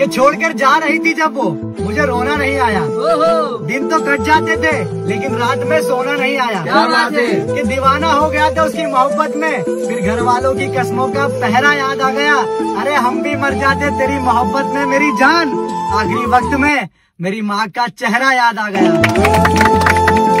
कि छोड़कर जा रही थी जब वो, मुझे रोना नहीं आया। दिन तो कट जाते थे लेकिन रात में सोना नहीं आया। क्या बात है कि दीवाना हो गया था उसकी मोहब्बत में, फिर घर वालों की कस्मों का पहरा याद आ गया। अरे हम भी मर जाते तेरी मोहब्बत में मेरी जान। आखिरी वक्त में मेरी माँ का चेहरा याद आ गया।